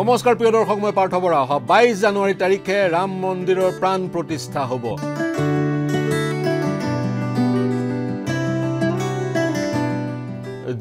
নমস্কাৰ প্ৰিয় দৰ্শক মই পাৰ্থ বৰা 22 জানুৱাৰী তাৰিখে ৰাম মন্দিৰৰ প্ৰাণ প্ৰতিষ্ঠা হ'ব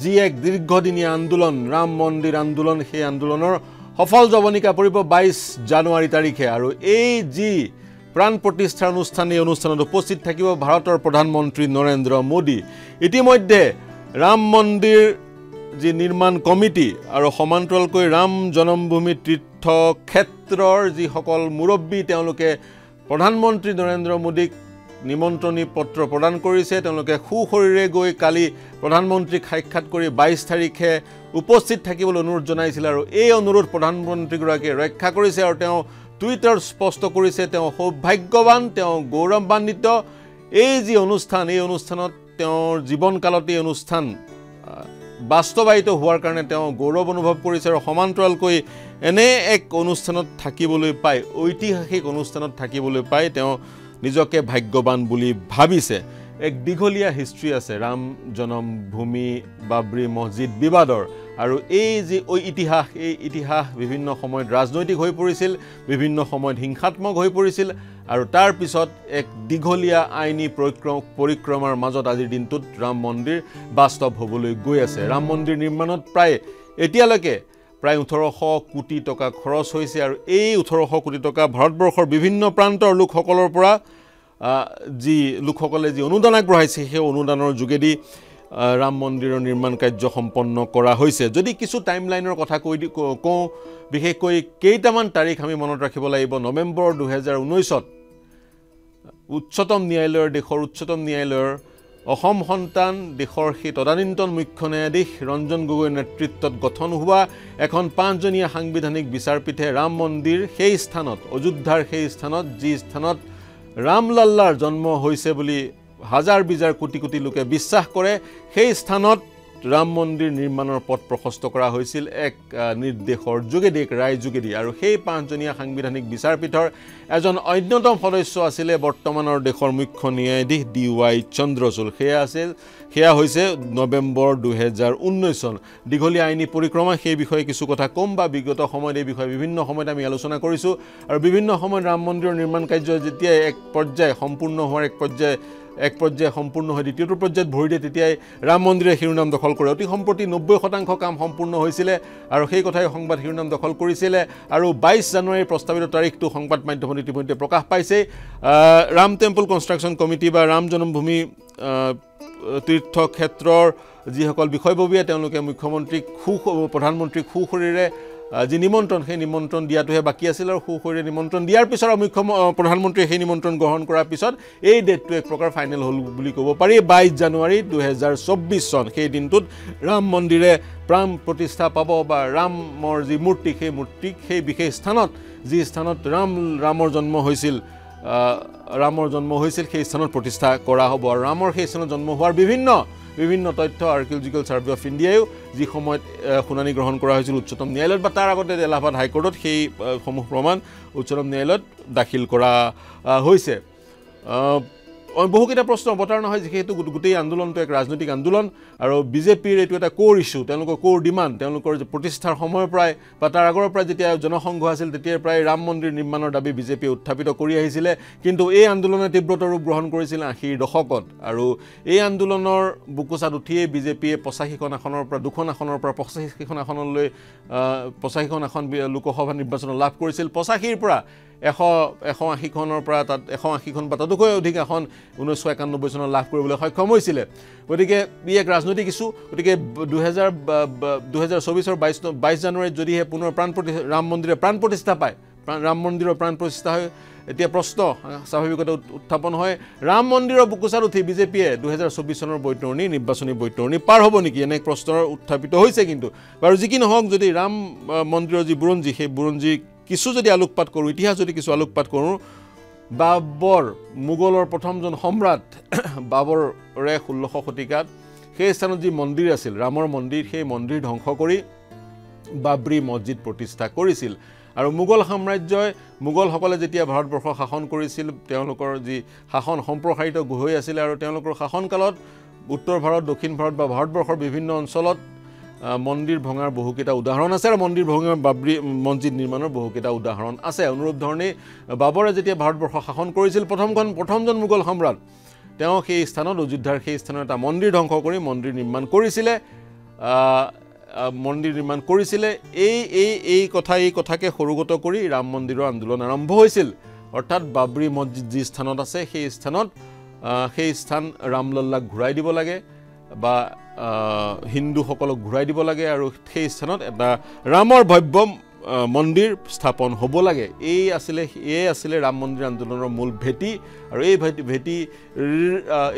জি এক দীৰ্ঘদিনীয়া আন্দোলন ৰাম মন্দিৰ আন্দোলন সেই আন্দোলনৰ সফল জবনিকা পৰিব 22 জানুৱাৰী তাৰিখে আৰু এই জি প্ৰাণ প্ৰতিষ্ঠা অনুষ্ঠানৰ অনুষ্ঠানত উপস্থিত থাকিব ভাৰতৰ প্ৰধানমন্ত্ৰী নৰেন্দ্ৰ মোদী ইতিমধ্যে ৰাম মন্দিৰ जी निर्माण कमिटी और समान्तरालको राम जन्मभूमि तीर्थ क्षेत्र जी सकल मुरब्बी प्रधानमंत्री नरेंद्र मोदीक निमंत्रणी पत्र प्रदान सुशरीरे गई काली प्रधानमंत्रीक साक्षात कर 22 तारिखे उपस्थित थाकिबोल अनुरोध जनाइছিল और এই अनुरोध प्रधानमंत्रीगराकी रक्षा करिছে और তেওঁ টুইটার स्पष्ट करिছে তেওঁ সৌভাগ্যৱান তেওঁ গৌৰৱান্বিত जी अनुष्ठान এই অনুষ্ঠানত তেওঁৰ জীৱনকালতে অনুষ্ঠান বাস্তবায়িত হোৱাৰ কাৰণে তেওঁ গৌৰৱ অনুভৱ কৰিছে আৰু সমান্তৰালকৈ এনে এক অনুষ্ঠানত থাকিবলৈ পায় ঐতিহাসিক অনুষ্ঠানত থাকিবলৈ পায় তেওঁ নিজকে ভাগ্যৱান বুলি ভাবিছে এক দীঘলীয়া হিষ্ট্ৰী আছে ৰাম জন্মভূমি বাবৰি মছজিদ বিবাদৰ আৰু এই যে ইতিহাস বিভিন্ন সময়ত ৰাজনৈতিক হৈ পৰিছিল বিভিন্ন সময়ত হিংসাত্মক হৈ পৰিছিল আৰু তাৰ পিছত এক দীঘলীয়া আইনী পৰিক্ৰমাৰ মাজত আজিৰ দিনটোত ৰাম মন্দিৰ বাস্তৱ হ'বলৈ গৈ আছে ৰাম মন্দিৰ নিৰ্মাণত প্ৰায় এতিয়ালৈকে প্ৰায় ১৮০০ কোটি টকা খৰচ হৈছে আৰু এই ১৮০০ কোটি টকা ভাৰতবৰ্ষৰ বিভিন্ন প্ৰান্তৰ লোকসকলৰ পৰা जी লোকসকলে जी অনুদান আগবঢ়াইছে সেই অনুদানৰ যোগেদি ৰাম মন্দিৰৰ নিৰ্মাণ কাৰ্য সম্পন্ন কৰা হৈছে যদি কিছু টাইমলাইনৰ কথা কওঁ বিশেষকৈ কেইটামান তাৰিখ আমি মনত ৰাখিব লাগিব নৱেম্বৰ 2019ত উচ্চতম ন্যায়ালয়ৰ দেশৰ উচ্চতম ন্যায়ালয়ৰ অসম সন্তান দেশৰ সেই তদানীন্তন মুখ্য ন্যায়াধীশ ৰঞ্জন গগৈ নেতৃত্বত গঠন হোৱা এখন পাঁচজনীয়া সাংবিধানিক বিচাৰপীঠে ৰাম মন্দিৰ সেই স্থানত অযোধ্যাৰ সেই স্থানত যি স্থানত ৰামলাল্লাৰ জন্ম হৈছে বুলি হাজার বিজার কোটি কোটি লোকে বিশ্বাস করে সেই স্থানত রাম মন্দির নির্মাণের পথ প্রশস্ত করা হয়েছিল এক নির্দেশৰ যোগেদি এক রায় যোগেদি আৰু সেই পাঁচজনীয়া সাংবিধানিক বিচাৰপীঠৰ এজন অন্যতম সদস্য আছিল বৰ্তমানৰ দেশৰ মুখ্য ন্যায়াধীশ ডি ওয়াই চন্দ্ৰচূড় সেয়া হৈছে নৱেম্বৰ 2019 চন দীঘলীয়া আইনী পৰিক্ৰমা সেই বিষয়ে কিছু কথা কম বা বিগত সময়ত এই বিষয়ে বিভিন্ন সময়ত আমি আলোচনা কৰিছো আৰু বিভিন্ন সময়ত ৰাম মন্দিৰৰ নিৰ্মাণ কাৰ্য যেতিয়া এক পৰ্যায় সম্পূৰ্ণ হোৱাৰ এক পৰ্যায় সম্পূৰ্ণ হৈ দ্বিতীয়টো পৰ্যায়ত ভৰি দিয়ে তেতিয়াই ৰাম মন্দিৰে শিৰোনাম দখল কৰে অতি সম্প্ৰতি 90% কাম সম্পূৰ্ণ হৈছিল আৰু সেই কথাই সংবাদ শিৰোনাম দখল কৰিছিল আৰু 22 জানুৱাৰীৰ প্ৰস্তাৱিত তাৰিখটো সংবাদ মাধ্যমত ইতিমধ্যে প্ৰকাশ পাইছে ৰাম টেম্পল কনষ্ট্ৰাকচন কমিটি বা ৰাম জন্মভূমি তীৰ্থ ক্ষেত্ৰৰ যিসকল বিষয়ববীয়া তেওঁলোকে মুখ্যমন্ত্ৰীক প্ৰধানমন্ত্ৰীক সুখৰীৰে যি নিমন্ত্ৰণ সেই নিমন্ত্ৰণ দিয়াটোহে বাকী আছিল আৰু সুখৰীৰে নিমন্ত্ৰণ দিয়াৰ পিছত মুখ্য প্ৰধানমন্ত্ৰীয়ে সেই নিমন্ত্ৰণ গ্ৰহণ কৰাৰ পিছত এই ডেটটো এক প্ৰকাৰ ফাইনেল হ'ল বুলি ক'ব পাৰি 22 জানুৱাৰী 2024 চন সেই দিনটোত ৰাম মন্দিৰে প্ৰাণ প্ৰতিষ্ঠা পাব বা ৰামৰ যি মূৰ্তি সেই মূৰ্তিক সেই বিশেষ স্থানত যি স্থানত ৰামৰ জন্ম হৈছিল সেই স্থানত প্ৰতিষ্ঠা কৰা হ'ব আৰু ৰামৰ সেই স্থানত জন্ম হোৱাৰ বিভিন্ন তথ্য আৰ্কিওলজিকেল সার্ভে অফ ইণ্ডিয়াও যি সময়ত শুনানি গ্ৰহণ কৰা হৈছিল উচ্চতম ন্যায়ালয়ত বা তাৰ আগতে এলাহাবাদ হাইকোৰ্টত সেই সমূহ প্ৰমাণ উচ্চতম ন্যায়ালয়ত দাখিল কৰা হৈছে বহুকেইটা প্ৰশ্ন অৱতাৰণা হয় যিহেতু গোটেই আন্দোলনটো এক ৰাজনৈতিক আন্দোলন আৰু বিজেপিৰ এইটো এটা কোৰ ইস্যু তেওঁলোকৰ কোৰ ডিমাণ্ড তেওঁলোকৰ যে প্ৰতিষ্ঠাৰ সময় প্ৰায় বা তাৰ আগৰ পৰা যেতিয়া জনসংঘ আছিল তেতিয়াৰ প্ৰায় ৰাম মন্দিৰ নিৰ্মাণৰ দাবী বিজেপিয়ে উত্থাপিত কৰি আহিছিলে কিন্তু এই আন্দোলনে তীব্ৰতৰ ৰূপ গ্ৰহণ কৰিছিল ৮০ৰ দশকত আৰু এই আন্দোলনৰ বুকুচাত উঠিয়ে বিজেপিয়ে ৮৫খন আসনৰ পৰা ২খন আসনৰ পৰা ৮৫খন আসনলৈ ৮৫খন আসন লোকসভা নিৰ্বাচনত লাভ কৰিছিল ৮৫ৰ পৰা ১৮০খনৰ পৰা তাত ১৮০খন বা তাতোকৈ অধিক আসন ১৯৯১ চনত লাভ কৰিবলৈ সক্ষম হৈছিলে গতিকে ই এক ৰাজনৈতিক ইস্যু গতিকে ২০২৪ৰ ২২ জানুৱাৰীত যদিহে পুনৰ ৰাম মন্দিৰে প্ৰাণ প্ৰতিষ্ঠা পায় ৰাম মন্দিৰৰ প্ৰাণ প্ৰতিষ্ঠা হয় এতিয়া প্ৰশ্ন স্বাভাৱিকতে উত্থাপন হয় ৰাম মন্দিৰৰ বুকুচাত উঠি বিজেপিয়ে ২০২৪ চনৰ বৈতৰণী নিৰ্বাচনী বৈতৰণী পাৰ হ'ব নেকি এনে প্ৰশ্নৰ উত্থাপিত হৈছে কিন্তু বাৰু যি কি নহওক যদি ৰাম মন্দিৰৰ যি বুৰঞ্জী সেই বুৰঞ্জী কিছু যদি আলোকপাত কৰোঁ ইতিহাস যদি কিছু আলোকপাত কৰোঁ বাবৰ মোগলৰ প্ৰথমজন সম্ৰাট বাবৰে ১৬শ শতিকাত সেই স্থানত যি মন্দিৰ আছিল ৰামৰ মন্দিৰ সেই মন্দিৰ ধ্বংস কৰি বাবৰি মছজিদ প্ৰতিষ্ঠা কৰিছিল আৰু মোগল সাম্ৰাজ্যই মোগলসকলে যেতিয়া ভাৰতবৰ্ষ শাসন কৰিছিল তেওঁলোকৰ যি শাসন সম্প্ৰসাৰিত হৈ আছিল আৰু তেওঁলোকৰ শাসনকালত উত্তৰ ভাৰত দক্ষিণ ভাৰত বা ভাৰতবৰ্ষৰ বিভিন্ন অঞ্চলত মন্দির ভঙার বহুকেটা উদাহরণ আছে আৰু মন্দিৰ ভঙা বাবৰি মসজিদ নিৰ্মাণৰ বহুকেটা উদাহৰণ আছে অনুৰূপ ধৰণে বাবৰে যেতিয়া ভাৰতবৰ্ষ শাসন কৰিছিল প্ৰথমজন মুঘল সম্ৰাট তেওঁ সেই স্থানত অযোধ্যাৰ সেই স্থানত এটা মন্দিৰ ধ্বংস কৰি মন্দিৰ নিৰ্মাণ কৰিছিলে এই কথাকে হৰুগত কৰি ৰাম মন্দিৰৰ আন্দোলন আৰম্ভ হৈছিল অৰ্থাৎ বাবৰি মসজিদ যি স্থানত আছে সেই স্থান ৰামলল্লাক ঘূৰাই দিব লাগে বা হিন্দু সকলক ঘূৰাই দিব লাগে আৰু সেই স্থানত এটা ৰামৰ ভব্য মন্দিৰ স্থাপন হ'ব লাগে এই আছিলে ৰাম মন্দিৰ আন্দোলনৰ মূল ভেটি আৰু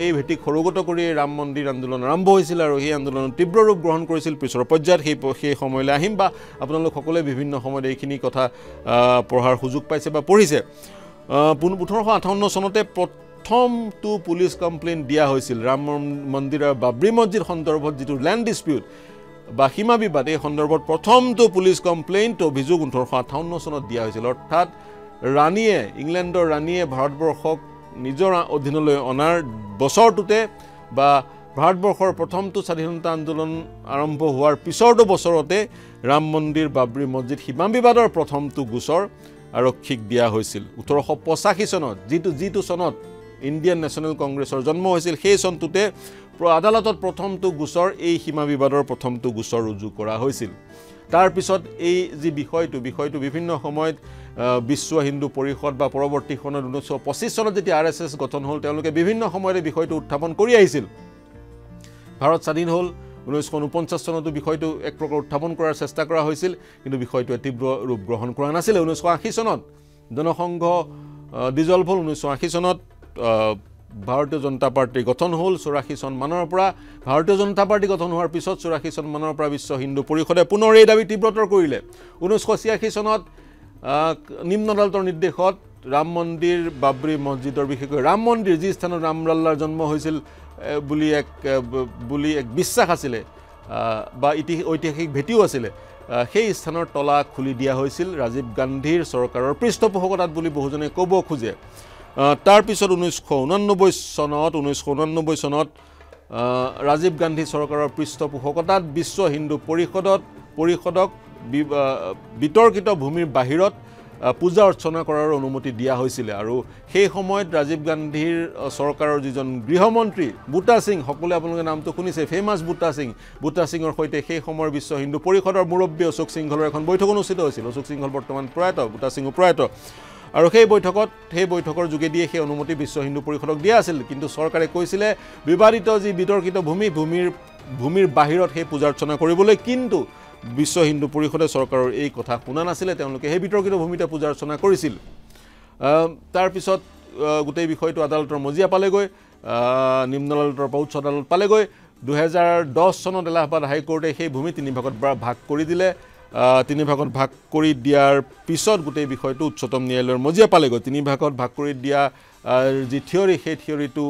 এই ভেটি খৰগত কৰি ৰাম মন্দিৰ আন্দোলন আৰম্ভ হৈছিল আৰু এই আন্দোলন তীব্ৰ ৰূপ গ্ৰহণ কৰিছিল পিছৰ পৰ্যায়ত সেই সময়লৈ আহিম বা আপোনালোক সকলোৱে বিভিন্ন সময়ত এইখিনি কথা পঢ়াৰ সুযোগ পাইছে বা পঢ়িছে ১৮৫৮ চনতে প্ৰথমটো পুলিচ কমপ্লেইন দিয়া হৈছিল ৰাম মন্দিৰ আৰু বাবৰি মছজিদ সন্দৰ্ভত যিটো লেণ্ড ডিসপিউট বাহিমা বিবাদ এই সন্দৰ্ভত প্ৰথমটো পুলিচ কমপ্লেইন অভিযোগ ১৮৫৮ চনত দিয়া হৈছিল অৰ্থাৎ ৰাণীয়ে ইংলেণ্ডৰ ৰাণীয়ে ভাৰতবৰ্ষক নিজৰ অধীনলৈ অনাৰ বছৰটোতে বা ভাৰতবৰ্ষৰ প্ৰথমটো স্বাধীনতা আন্দোলন আৰম্ভ হোৱাৰ পিছৰটো বছৰতে ৰাম মন্দিৰ বাবৰি মছজিদ সীমা বিবাদৰ প্ৰথমটো গোচৰ আৰক্ষীক দিয়া হৈছিল ১৮৮৫ চনত যিটো চনত ইণ্ডিয়ান নেশ্যনেল কংগ্ৰেছৰ জন্ম হৈছিল সেই চনটোতে আদালতত প্ৰথমটো গোচৰ এই সীমা বিবাদৰ প্ৰথমটো গোচৰ ৰুজু কৰা হৈছিল তাৰ পিছত এই যি বিষয়টো বিভিন্ন সময়ত বিশ্ব হিন্দু পৰিষদ বা পৰৱৰ্তী খনত ১৯২৫ চনত যেতিয়া আৰএছএছ গঠন হ'ল তেওঁলোকে বিভিন্ন সময়তে বিষয়টো উত্থাপন কৰি আহিছিল ভাৰত স্বাধীন হ'ল ১৯৪৯ চনত বিষয়টো এক প্ৰকাৰ উত্থাপন কৰাৰ চেষ্টা কৰা হৈছিল কিন্তু বিষয়টো তীব্ৰ ৰূপ গ্ৰহণ কৰা নাছিল ১৯৮০ চনত জনসংঘ ডিজলভ হ'ল ১৯৮০ চনত ভাৰতীয় জনতা পাৰ্টি গঠন হ'ল ৮৪ চন মানৰ পৰা ভাৰতীয় জনতা পাৰ্টি গঠন হোৱাৰ পিছত ৮৪ চন মানৰ পৰা বিশ্ব হিন্দু পৰিষদে পুনৰ এই দাবী তীব্ৰতৰ কৰিলে ১৯৮৬ চনত নিম্ন আদালতৰ নিৰ্দেশত ৰাম মন্দিৰ বাবৰি মছজিদৰ বিশেষকৈ ৰাম মন্দিৰ যি স্থানত ৰামলাল্লাৰ জন্ম হৈছিল বুলি এক বিশ্বাস আছিলে বা ঐতিহাসিক ভেটিও আছিলে সেই স্থানৰ তলা খুলি দিয়া হৈছিল ৰাজীৱ গান্ধীৰ চৰকাৰৰ পৃষ্ঠপোষকতাত বুলি বহুজনে ক'ব খোজে তাৰ পিছত ১৯৮৯ চনত ৰাজীৱ গান্ধী চৰকাৰৰ পৃষ্ঠপোষকতাত বিশ্ব হিন্দু পৰিষদক বিতৰ্কিত ভূমিৰ বাহিৰত পূজা অৰ্চনা কৰাৰ অনুমতি দিয়া হৈছিল আৰু সেই সময়ত ৰাজীৱ গান্ধীৰ চৰকাৰৰ যিজন গৃহমন্ত্ৰী বুটা সিং সকলোৱে আপোনালোকে নামটো শুনিছে ফেমাছ বুটা সিঙৰ সৈতে সেই সময়ৰ বিশ্ব হিন্দু পৰিষদৰ মুৰব্বী অশোক সিংঘলৰ এখন বৈঠক অনুষ্ঠিত হৈছিল অশোক সিংঘল বৰ্তমান প্ৰয়াত বুটা সিঙো প্ৰয়াত আৰু সেই বৈঠকৰ যোগেদিয়ে সেই অনুমতি বিশ্ব হিন্দু পৰিষদক দিয়া আছিল কিন্তু চৰকাৰে কৈছিলে বিবাদিত যি বিতৰ্কিত ভূমিৰ বাহিৰত সেই পূজা অৰ্চনা কৰিবলৈ কিন্তু বিশ্ব হিন্দু পৰিষদে চৰকাৰৰ এই কথা শুনা নাছিলে তেওঁলোকে সেই বিতৰ্কিত ভূমিতে পূজা অৰ্চনা কৰিছিল তাৰ পিছত গোটেই বিষয়টো আদালতৰ মজিয়া পালেগৈ নিম্ন আদালতৰ পৰা উচ্চ আদালত পালেগৈ ২০১০ চনত এলাহাবাদ হাই কোৰ্টে সেই ভূমি তিনি ভাগত ভাগ কৰি দিয়াৰ পিছত গোটেই বিষয়টো উচ্চতম ন্যায়ালয়ৰ মজিয়া পালেগৈ তিনি ভাগত ভাগ কৰি দিয়া যি থিয়ৰী সেই থিয়ৰীটো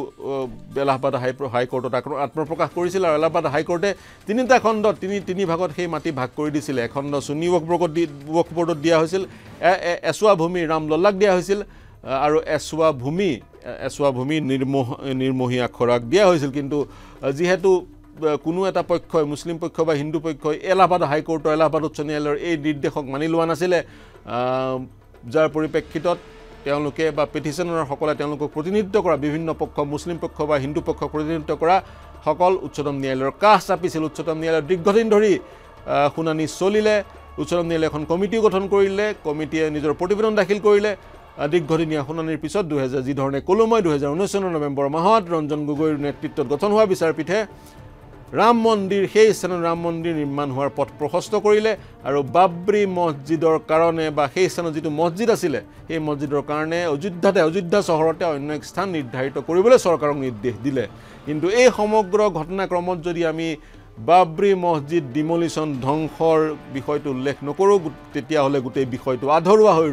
এলাহাবাদ হাইকোৰ্টত আত্মপ্ৰকাশ কৰিছিল আৰু এলাহাবাদ হাইকোৰ্টে তিনিটা খণ্ডত তিনি ভাগত সেই মাটি ভাগ কৰি দিছিলে এখণ্ড চুনী ৱকফ বৰ্ডত দিয়া হৈছিল এছোৱা ভূমি ৰামলল্লাক দিয়া হৈছিল আৰু এছোৱা ভূমি নিৰ্মোহী আখৰাক দিয়া হৈছিল কিন্তু যিহেতু কোনো এটা পক্ষই মুছলিম পক্ষ বা হিন্দু পক্ষই এলাহাবাদ হাইকোৰ্টৰ এলাহাবাদ উচ্চ ন্যায়ালয়ৰ এই নিৰ্দেশক মানি লোৱা নাছিলে যাৰ পৰিপ্ৰেক্ষিতত তেওঁলোকে বা পিটিশ্যনাৰসকলে তেওঁলোকক প্ৰতিনিধিত্ব কৰা বিভিন্ন পক্ষ মুছলিম পক্ষ বা হিন্দু পক্ষক প্ৰতিনিধিত্ব কৰা সকল উচ্চতম ন্যায়ালয়ৰ কাষ চাপিছিল উচ্চতম ন্যায়ালয়ৰ দীৰ্ঘদিন ধৰি শুনানি চলিলে উচ্চতম ন্যায়ালয়ে এখন কমিটিও গঠন কৰিলে কমিটিয়ে নিজৰ প্ৰতিবেদন দাখিল কৰিলে দীৰ্ঘদিনীয়া শুনানিৰ পিছত যিধৰণে ক'লো মই ২০১৯ চনৰ নৱেম্বৰ মাহত ৰঞ্জন গগৈৰ নেতৃত্বত গঠন হোৱা বিচাৰপীঠে ৰাম মন্দিৰ সেই স্থানত ৰাম মন্দিৰ নিৰ্মাণ হোৱাৰ পথ প্ৰশস্ত কৰিলে আৰু বাবৰি মছজিদৰ কাৰণে বা সেই স্থানত যিটো মছজিদ আছিলে সেই মছজিদৰ কাৰণে অযোধ্যা চহৰতে অন্য এক স্থান নিৰ্ধাৰিত কৰিবলৈ চৰকাৰক নিৰ্দেশ দিলে কিন্তু এই সমগ্ৰ ঘটনাক্ৰমত যদি আমি বাবৰি মছজিদ ডিমলিশ্যন ধ্বংসৰ বিষয়টো উল্লেখ নকৰোঁ তেতিয়াহ'লে গোটেই বিষয়টো আধৰুৱা হৈ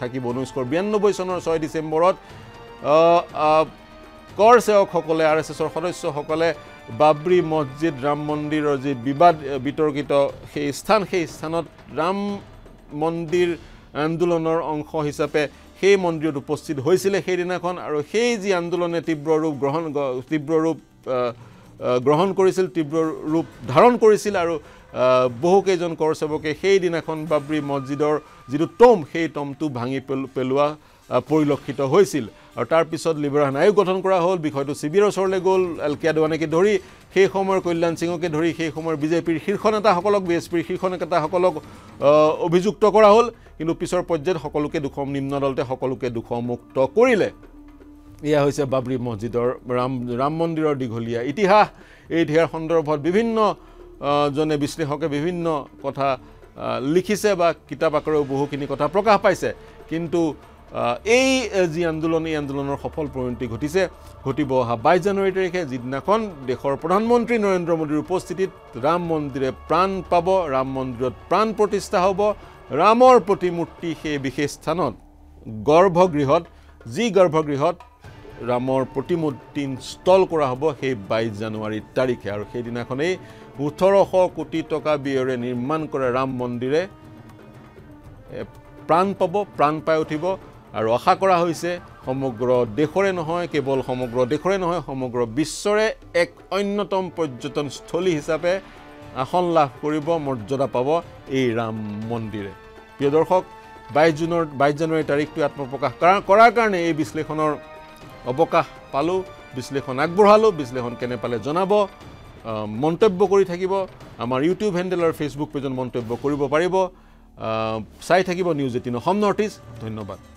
থাকিব ১৯৯২ চনৰ ৬ ডিচেম্বৰত কৰ সেৱকসকলে আৰ এছ এছৰ সদস্যসকলে বাবৰি মছজিদ ৰাম মন্দিৰৰ যি বিতৰ্কিত সেই স্থানত ৰাম মন্দিৰ আন্দোলনৰ অংশ হিচাপে সেই মন্দিৰত উপস্থিত হৈছিলে সেইদিনাখন আৰু সেই যি আন্দোলনে তীব্ৰ ৰূপ ধাৰণ কৰিছিল আৰু বহুকেজন কৰসবকে সেই দিনাখন বাবৰি মছজিদৰ যিটো টম সেই টমটো ভাঙি পেলোৱা পৰিলক্ষিত হৈছিল আৰু তাৰ পিছত লিবাৰেল আয়োগ গঠন কৰা হ'ল বিষয়টো সিবিআইৰ ওচৰলৈ গ'ল এলকেডৱানেকে ধৰি সেই সময়ৰ কল্যাণ সিংহকে ধৰি সেই সময়ৰ বিজেপিৰ শীৰ্ষ নেতাসকলক বিএছপিৰ শীৰ্ষ নেতাসকলক অভিযুক্ত কৰা হ'ল কিন্তু পিছৰ পৰ্যায়ত সকলোকে দুখম নিম্ন দলতে সকলোকে দুখমুক্ত কৰিলে ইয়া হৈছে বাবৰি মছজিদৰ ৰাম মন্দিৰৰ দিঘলীয়া ইতিহাস এই ধেৰ সন্দৰ্ভত বিভিন্ন জনে বিশ্লেষকে বিভিন্ন কথা লিখিছে বা কিতাপ আকাৰে বহুখিনি কথা প্ৰকাশ পাইছে কিন্তু এই যে আন্দোলন এই আন্দোলনৰ সফল পৰিণতি ঘটিছে ঘটিব 22 জানুৱাৰী তাৰিখে যিদিনাখন দেশৰ প্ৰধানমন্ত্ৰী নৰেন্দ্ৰ মোদীৰ উপস্থিতিত ৰাম মন্দিৰে প্ৰাণ পাব ৰাম মন্দিৰত প্ৰাণ প্ৰতিষ্ঠা হ'ব ৰামৰ প্ৰতিমূৰ্তি সেই বিশেষ স্থানত গৰ্ভগৃহত যি গৰ্ভগৃহত ৰামৰ প্ৰতিমূৰ্তি ইনষ্টল কৰা হ'ব সেই 22 জানুৱাৰী তাৰিখে আৰু সেই দিনাখনেই 1800 কোটি টকা ব্যয়েৰে নিৰ্মাণ কৰা ৰাম মন্দিৰে প্ৰাণ পাব প্ৰাণ পাই উঠিব আৰু আশা কৰা হৈছে সমগ্ৰ দেশৰে নহয় কেৱল সমগ্ৰ দেশৰে নহয় সমগ্ৰ বিশ্বৰে এক অন্যতম পৰ্যটনস্থলী হিচাপে আসন লাভ কৰিব মৰ্যাদা পাব এই ৰাম মন্দিৰে প্ৰিয় দৰ্শক 22 জানুৱাৰী তাৰিখটো আত্মপ্ৰকাশ কৰাৰ কাৰণে এই বিশ্লেষণৰ অবকাশ পালো বিশ্লেষণ আগবঢ়ালো বিশ্লেষণ কেনে পালে জনাব মন্তব্য কৰি থাকিব আমাৰ ইউটিউব হেণ্ডেল আৰু ফেচবুক পেজত মন্তব্য কৰিব পাৰিব চাই থাকিব নিউজ 18 অসম নৰ্থ ইষ্ট ধন্যবাদ